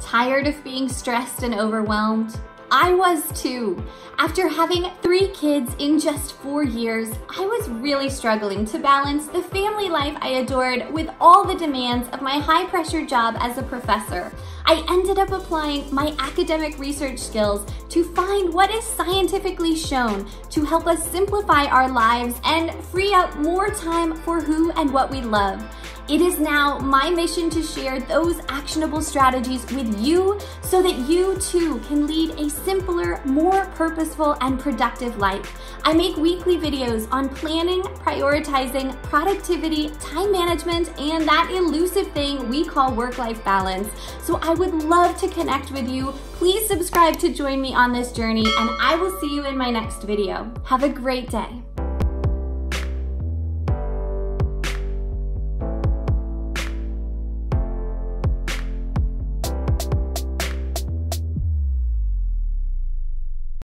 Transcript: Tired of being stressed and overwhelmed? I was too. After having 3 kids in just 4 years, I was really struggling to balance the family life I adored with all the demands of my high-pressure job as a professor. I ended up applying my academic research skills to find what is scientifically shown to help us simplify our lives and free up more time for who and what we love. It is now my mission to share those actionable strategies with you so that you too can lead a simpler, more purposeful, and productive life. I make weekly videos on planning, prioritizing, productivity, time management, and that elusive thing we call work-life balance. So I would love to connect with you. Please subscribe to join me on this journey, and I will see you in my next video. Have a great day.